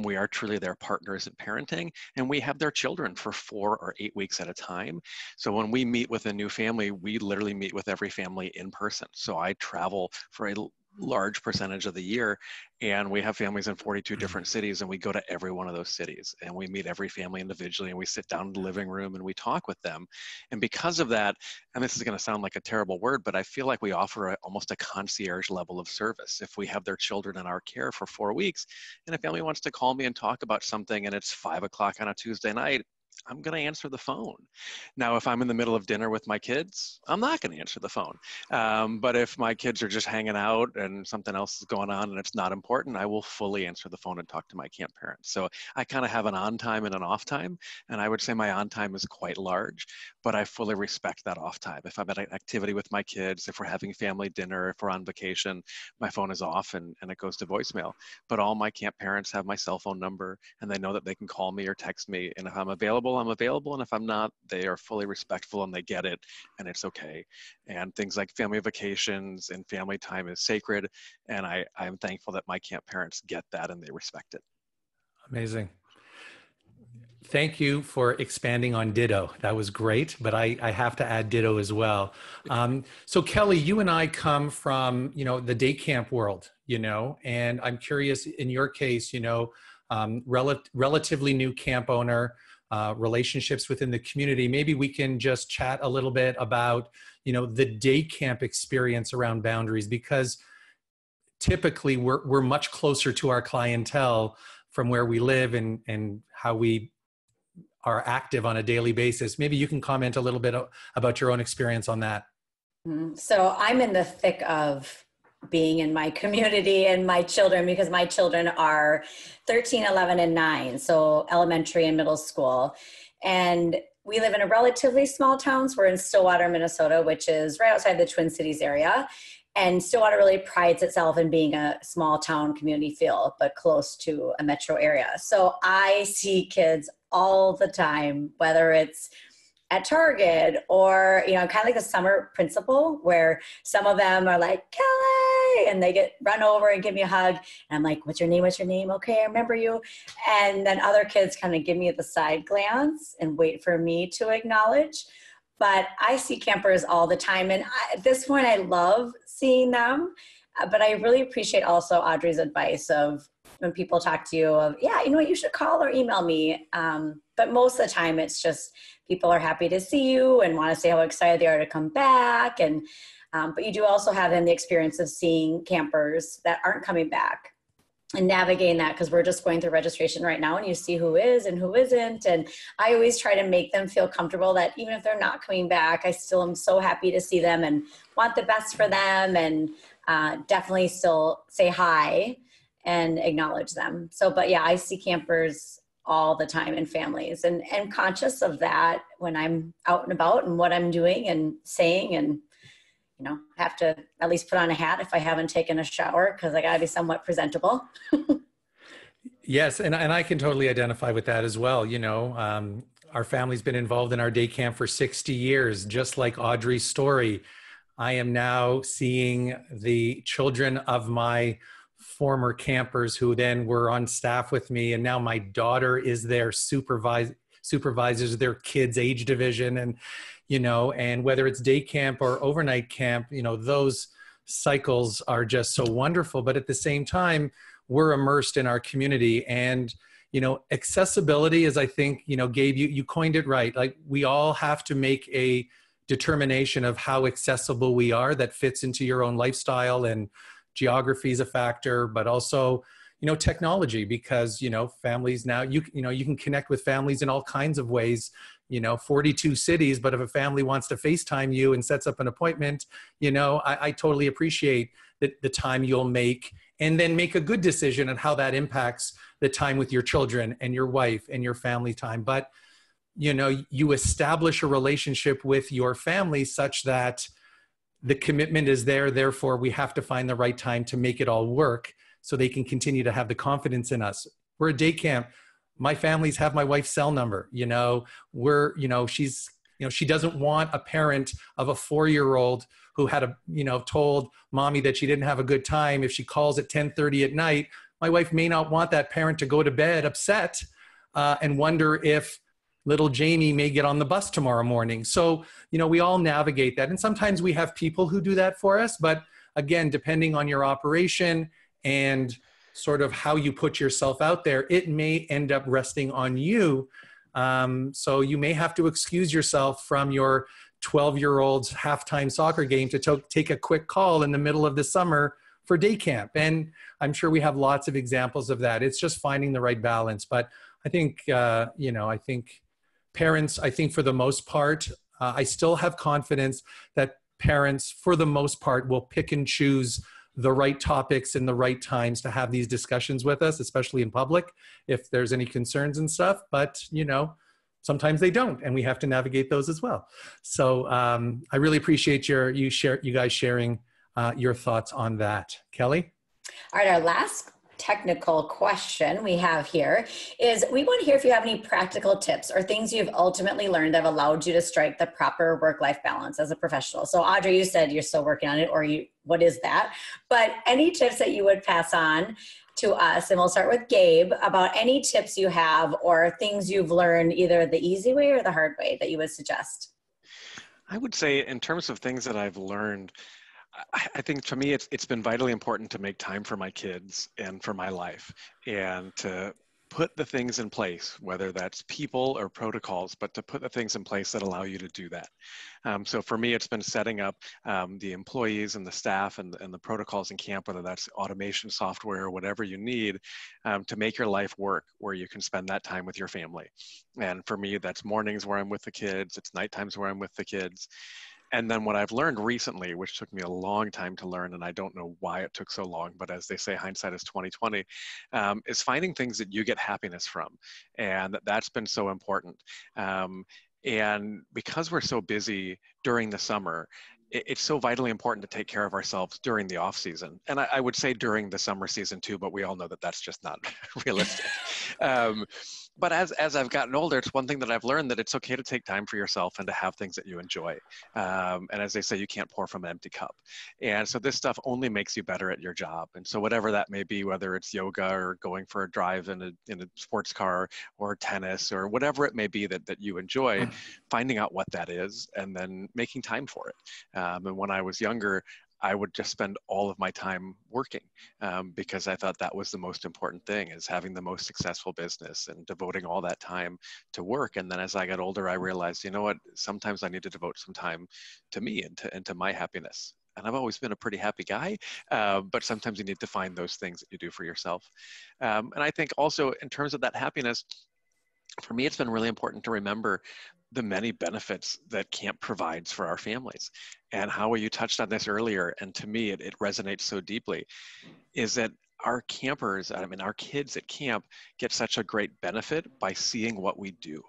We are truly their partners in parenting, and we have their children for 4 or 8 weeks at a time. So when we meet with a new family, we literally meet with every family in person. So I travel for a large percentage of the year, and we have families in 42 different cities, and we go to every one of those cities, and we meet every family individually, and we sit down in the living room and we talk with them. And because of that, and this is going to sound like a terrible word, but I feel like we offer almost a concierge level of service. If we have their children in our care for 4 weeks, and a family wants to call me and talk about something, and it's 5 o'clock on a Tuesday night, I'm going to answer the phone. Now, if I'm in the middle of dinner with my kids, I'm not going to answer the phone. But if my kids are just hanging out and something else is going on and it's not important, I will fully answer the phone and talk to my camp parents. So I kind of have an on time and an off time. And I would say my on time is quite large, but I fully respect that off time. If I'm at an activity with my kids, if we're having family dinner, if we're on vacation, my phone is off and it goes to voicemail. But all my camp parents have my cell phone number, and they know that they can call me or text me. And if I'm available, I'm available, and if I'm not, they are fully respectful and they get it, and it's okay. And things like family vacations and family time is sacred, and I'm thankful that my camp parents get that and they respect it. Amazing. Thank you for expanding on ditto. That was great, but I have to add ditto as well. So Kelly, you and I come from, the day camp world, and I'm curious in your case, relatively new camp owner, relationships within the community. Maybe we can just chat a little bit about, the day camp experience around boundaries, because typically we're much closer to our clientele from where we live and how we are active on a daily basis. Maybe you can comment a little bit about your own experience on that. So I'm in the thick of being in my community and my children, because my children are 13, 11, and 9, so elementary and middle school. And we live in a relatively small town. So we're in Stillwater, Minnesota, which is right outside the Twin Cities area. And Stillwater really prides itself in being a small town community feel, but close to a metro area. So I see kids all the time, whether it's at Target, or, you know, kind of like the summer principle where some of them are like, Kelly, and they get run over and give me a hug. And I'm like, what's your name? What's your name? Okay, I remember you. And then other kids kind of give me the side glance and wait for me to acknowledge. But I see campers all the time. And at this point, I love seeing them. But I really appreciate also Audrey's advice of when people talk to you of, yeah, you know what, you should call or email me. But most of the time, it's just people are happy to see you and want to say how excited they are to come back. And but you do also have then the experience of seeing campers that aren't coming back and navigating that, because we're just going through registration right now and you see who is and who isn't. And I always try to make them feel comfortable that even if they're not coming back, I still am so happy to see them and want the best for them, and definitely still say hi and acknowledge them. So, but yeah, I see campers all the time in families, and conscious of that when I'm out and about and what I'm doing and saying, and, you know, have to at least put on a hat if I haven't taken a shower, because I got to be somewhat presentable. Yes. And I can totally identify with that as well. You know, our family's been involved in our day camp for 60 years, just like Audrey's story. I am now seeing the children of my former campers who then were on staff with me. And now my daughter is their supervisors, their kids' age division. And, you know, and whether it's day camp or overnight camp, you know, those cycles are just so wonderful. But at the same time, we're immersed in our community. And, you know, accessibility is, I think, you know, Gabe, you coined it right. Like, we all have to make a determination of how accessible we are that fits into your own lifestyle, and geography is a factor, but also, you know, technology, because, you know, families now, you can connect with families in all kinds of ways, you know, 42 cities, but if a family wants to FaceTime you and sets up an appointment, you know, I totally appreciate the time you'll make, and then make a good decision on how that impacts the time with your children and your wife and your family time. But, you know, you establish a relationship with your family such that the commitment is there. Therefore, we have to find the right time to make it all work so they can continue to have the confidence in us. We're a day camp. My families have my wife's cell number. You know, we're, you know, she's, you know, she doesn't want a parent of a 4-year-old who had a, you know, told mommy that she didn't have a good time. If she calls at 10:30 at night, my wife may not want that parent to go to bed upset and wonder if little Jamie may get on the bus tomorrow morning. So, you know, we all navigate that. And sometimes we have people who do that for us. But again, depending on your operation and sort of how you put yourself out there, it may end up resting on you. So you may have to excuse yourself from your 12-year-old's halftime soccer game to take a quick call in the middle of the summer for day camp. And I'm sure we have lots of examples of that. It's just finding the right balance. But I think, you know, I think parents, I think for the most part, I still have confidence that parents, for the most part, will pick and choose the right topics and the right times to have these discussions with us, especially in public, if there's any concerns and stuff. But, you know, sometimes they don't, and we have to navigate those as well. So I really appreciate you guys sharing your thoughts on that. Kelly? All right, our last technical question we have here is, we want to hear if you have any practical tips or things you've ultimately learned that have allowed you to strike the proper work-life balance as a professional. So Audrey, you said you're still working on it, or you, what is that? But any tips that you would pass on to us, and we'll start with Gabe, about any tips you have or things you've learned either the easy way or the hard way that you would suggest? I would say in terms of things that I've learned, I think for me, it's been vitally important to make time for my kids and for my life, and to put the things in place, whether that's people or protocols, but to put the things in place that allow you to do that. So for me, it's been setting up the employees and the staff and the protocols in camp, whether that's automation software or whatever you need to make your life work where you can spend that time with your family. And for me, that's mornings where I'm with the kids, it's night times where I'm with the kids. And then what I've learned recently, which took me a long time to learn, and I don't know why it took so long, but as they say, hindsight is 20/20, is finding things that you get happiness from. And that's been so important. And because we're so busy during the summer, it's so vitally important to take care of ourselves during the off season. And I would say during the summer season too, but we all know that that's just not realistic. But as I've gotten older, it's one thing that I've learned, that it's okay to take time for yourself and to have things that you enjoy. And as they say, you can't pour from an empty cup. And so this stuff only makes you better at your job. And so whatever that may be, whether it's yoga or going for a drive in a sports car or tennis or whatever it may be that you enjoy, finding out what that is and then making time for it. And when I was younger, I would just spend all of my time working because I thought that was the most important thing, is having the most successful business and devoting all that time to work. And then as I got older, I realized, you know what, sometimes I need to devote some time to me and to my happiness. And I've always been a pretty happy guy, but sometimes you need to find those things that you do for yourself. And I think also in terms of that happiness, for me, it's been really important to remember the many benefits that camp provides for our families. And Howie, you touched on this earlier, and to me, it resonates so deeply, is that our campers, our kids at camp get such a great benefit by seeing what we do.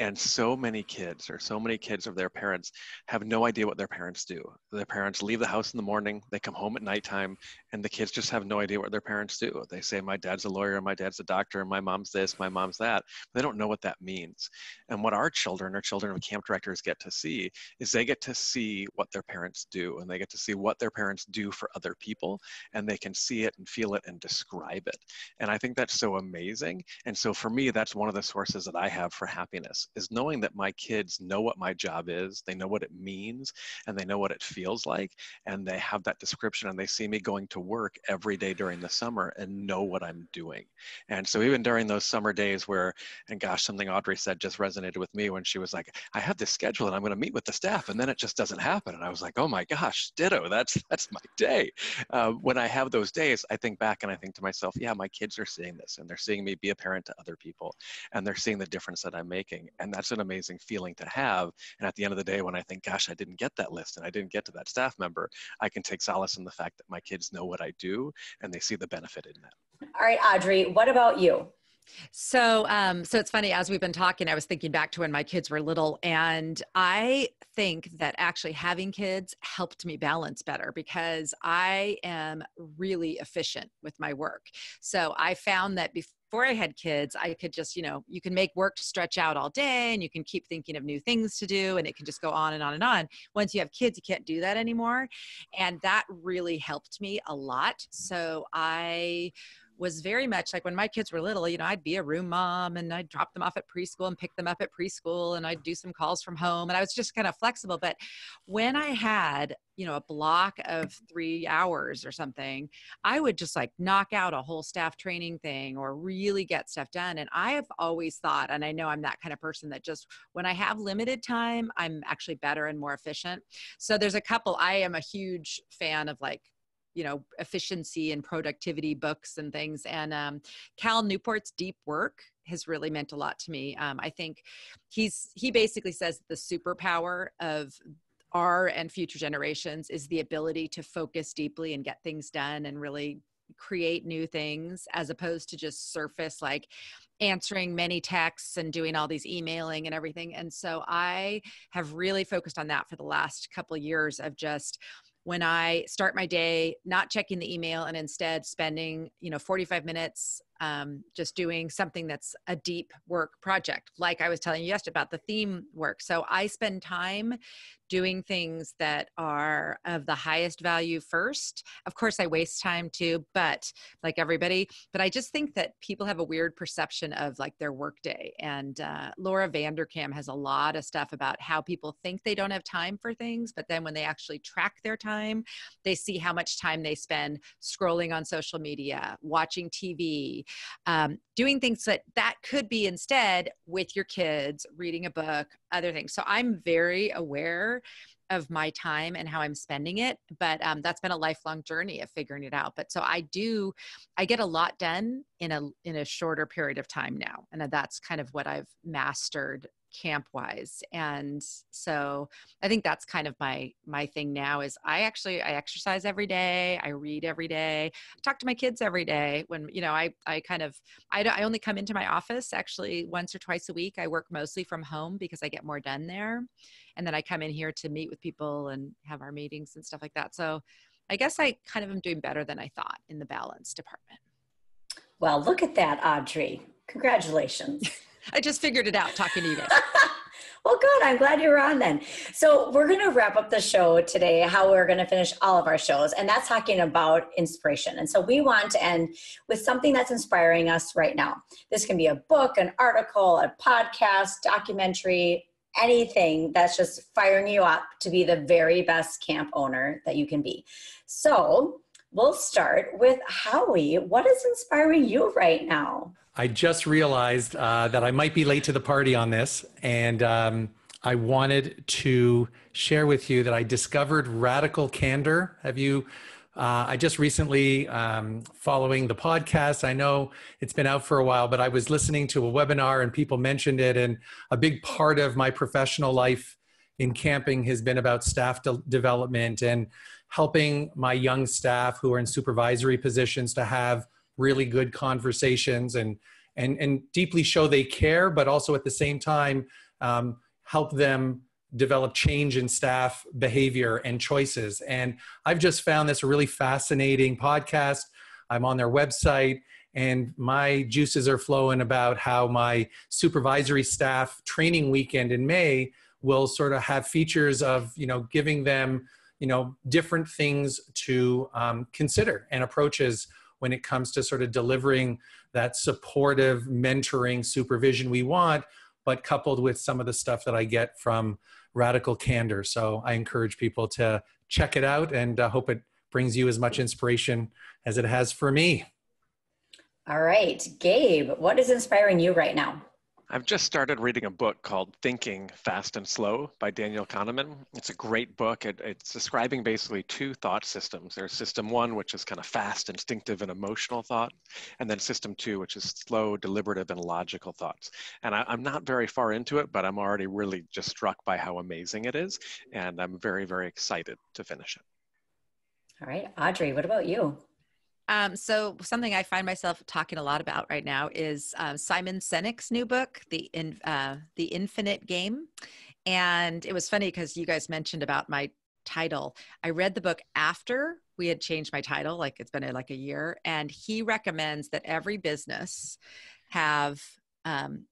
And so many kids of their parents have no idea what their parents do. Their parents leave the house in the morning, they come home at nighttime, and the kids just have no idea what their parents do. They say, my dad's a lawyer, my dad's a doctor, my mom's this, my mom's that. They don't know what that means. And what our children, or children of camp directors, get to see is they get to see what their parents do, and they get to see what their parents do for other people, and they can see it and feel it and describe it. And I think that's so amazing. And so for me, that's one of the sources that I have for happiness, is knowing that my kids know what my job is, they know what it means, and they know what it feels like, and they have that description, and they see me going to work every day during the summer and know what I'm doing. And so even during those summer days where, and gosh, something Audrey said just resonated with me when she was like, I have this schedule and I'm going to meet with the staff, and then it just doesn't happen. And I was like, oh my gosh, ditto, that's my day. When I have those days, I think back and I think to myself, yeah, my kids are seeing this, and they're seeing me be a parent to other people, and they're seeing the difference that I'm making. And that's an amazing feeling to have. And at the end of the day, when I think, gosh, I didn't get that list and I didn't get to that staff member, I can take solace in the fact that my kids know what I do and they see the benefit in that. All right, Audrey, what about you? So it's funny, as we've been talking, I was thinking back to when my kids were little, and I think that actually having kids helped me balance better, because I am really efficient with my work. So I found that before I had kids, I could just, you can make work stretch out all day, and you can keep thinking of new things to do, and it can just go on and on and on. Once you have kids, you can't do that anymore. And that really helped me a lot. So I was very much like, when my kids were little, I'd be a room mom, and I'd drop them off at preschool and pick them up at preschool, and I'd do some calls from home, and I was just kind of flexible. But when I had, a block of 3 hours or something, I would just knock out a whole staff training thing or really get stuff done. And I have always thought, and I know I'm that kind of person, that just when I have limited time, I'm actually better and more efficient. So there's a couple, I am a huge fan of efficiency and productivity books and things. And Cal Newport's Deep Work has really meant a lot to me. I think he basically says the superpower of our and future generations is the ability to focus deeply and get things done and really create new things, as opposed to just surface, answering many texts and doing all these emailing and everything. And so I have really focused on that for the last couple of years, of just, when I start my day, not checking the email, and instead spending, 45 minutes just doing something that's a deep work project. Like I was telling you yesterday about the theme work. So I spend time doing things that are of the highest value first. Of course, I waste time too, but I just think that people have a weird perception of their work day. And Laura Vanderkam has a lot of stuff about how people think they don't have time for things, but then when they actually track their time, they see how much time they spend scrolling on social media, watching TV, doing things that could be instead with your kids, reading a book, other things. So I'm very aware of my time and how I'm spending it, but that's been a lifelong journey of figuring it out. But so I get a lot done in a shorter period of time now. And that's kind of what I've mastered camp wise. And so I think that's kind of my thing now, is I exercise every day. I read every day. I talk to my kids every day. When, I only come into my office actually once or twice a week. I work mostly from home because I get more done there. And then I come in here to meet with people and have our meetings and stuff like that. So I guess I kind of am doing better than I thought in the balance department. Well, look at that, Audrey. Congratulations. I just figured it out talking to you guys. Well, good. I'm glad you were on then. So we're going to wrap up the show today, how we're going to finish all of our shows. And that's talking about inspiration. And so we want to end with something that's inspiring us right now. This can be a book, an article, a podcast, documentary, anything that's just firing you up to be the very best camp owner that you can be. So we'll start with Howie. What is inspiring you right now? I just realized that I might be late to the party on this, and I wanted to share with you that I discovered Radical Candor. Have you, I just recently, following the podcast, I know it's been out for a while, but I was listening to a webinar and people mentioned it, and a big part of my professional life in camping has been about staff development and helping my young staff who are in supervisory positions to have really good conversations and deeply show they care, but also at the same time, help them develop change in staff behavior and choices. And I've just found this a really fascinating podcast. I'm on their website and my juices are flowing about how my supervisory staff training weekend in May will sort of have features of, giving them, different things to consider and approaches when it comes to sort of delivering that supportive mentoring supervision we want, but coupled with some of the stuff that I get from Radical Candor. So I encourage people to check it out, and I hope it brings you as much inspiration as it has for me. All right, Gabe, what is inspiring you right now? I've just started reading a book called Thinking Fast and Slow by Daniel Kahneman. It's a great book. It's describing basically two thought systems. There's system one, which is kind of fast, instinctive, and emotional thought. And then system two, which is slow, deliberative, and logical thoughts. And I'm not very far into it, but I'm already really just struck by how amazing it is. And I'm very, very excited to finish it. All right, Audrey, what about you? So something I find myself talking a lot about right now is Simon Sinek's new book, The Infinite Game. And it was funny because you guys mentioned about my title. I read the book after we had changed my title, like it's been like a year. And he recommends that every business have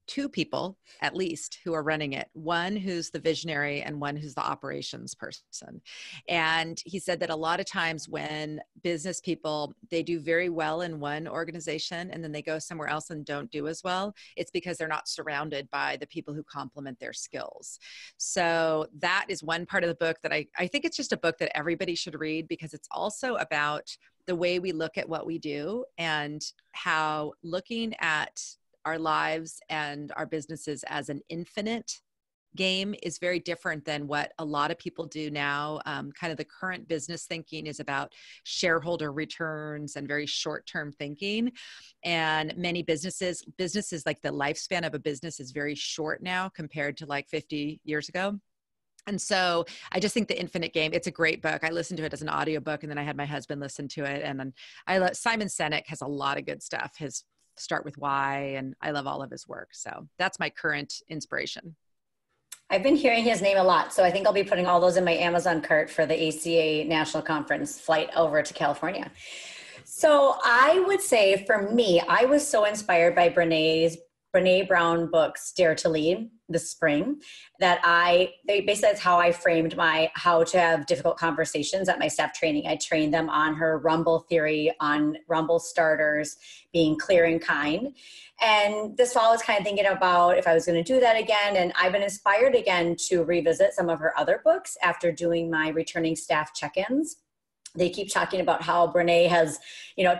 two people at least who are running it, one who's the visionary and one who's the operations person. And he said that a lot of times when business people, they do very well in one organization and then they go somewhere else and don't do as well, it's because they're not surrounded by the people who complement their skills. So that is one part of the book that I think it's just a book that everybody should read, because it's also about the way we look at what we do and how looking at our lives and our businesses as an infinite game is very different than what a lot of people do now. Kind of the current business thinking is about shareholder returns and very short-term thinking. And many businesses like the lifespan of a business is very short now compared to like 50 years ago. And so I just think The Infinite Game, it's a great book. I listened to it as an audiobook and then I had my husband listen to it. And then Simon Sinek has a lot of good stuff. His Start with Why, and I love all of his work. So that's my current inspiration. I've been hearing his name a lot, so I think I'll be putting all those in my Amazon cart for the ACA National Conference flight over to California. So I would say for me, I was so inspired by Brené Brown books, Dare to Lead, this spring, that basically that's how I framed my how to have difficult conversations at my staff training. I trained them on her rumble theory, on rumble starters, being clear and kind. And this fall I was kind of thinking about if I was going to do that again. And I've been inspired again to revisit some of her other books after doing my returning staff check-ins. They keep talking about how Brené has,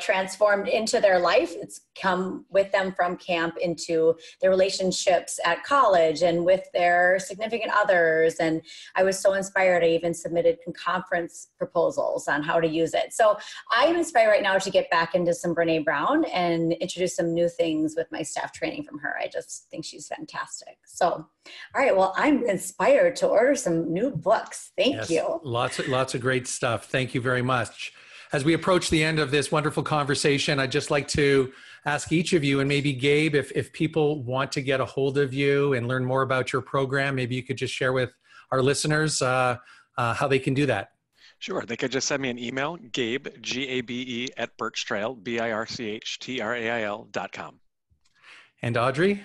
transformed into their life. It's come with them from camp into their relationships at college and with their significant others. And I was so inspired. I even submitted conference proposals on how to use it. So I am inspired right now to get back into some Brené Brown and introduce some new things with my staff training from her. I just think she's fantastic. So, all right. Well, I'm inspired to order some new books. Thank you. Lots of great stuff. Thank you very much. As we approach the end of this wonderful conversation, I'd just like to ask each of you, and maybe Gabe, if people want to get a hold of you and learn more about your program, maybe you could just share with our listeners how they can do that. Sure. They could just send me an email, Gabe, G-A-B-E, @birchtrail.com. And Audrey?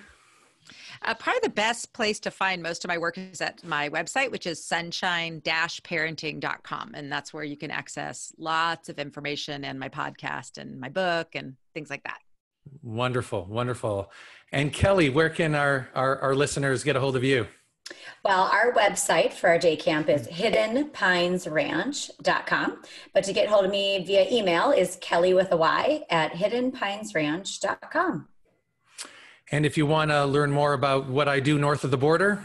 Probably the best place to find most of my work is at my website, which is sunshine-parenting.com. And that's where you can access lots of information and my podcast and my book and things like that. Wonderful, wonderful. And Kelly, where can our listeners get a hold of you? Well, our website for our day camp is hiddenpinesranch.com. But to get hold of me via email is kelly@hiddenpinesranch.com. And if you want to learn more about what I do north of the border,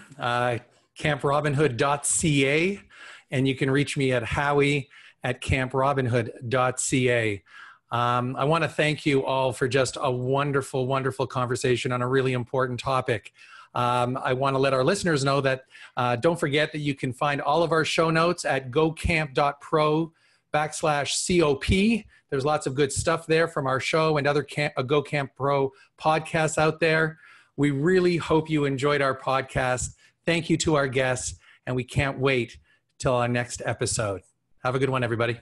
camprobinhood.ca. And you can reach me at howie@camprobinhood.ca. I want to thank you all for just a wonderful, wonderful conversation on a really important topic. I want to let our listeners know that don't forget that you can find all of our show notes at gocamp.pro/COP. There's lots of good stuff there from our show and other Go Camp Pro podcasts out there. We really hope you enjoyed our podcast. Thank you to our guests, and we can't wait till our next episode. Have a good one, everybody.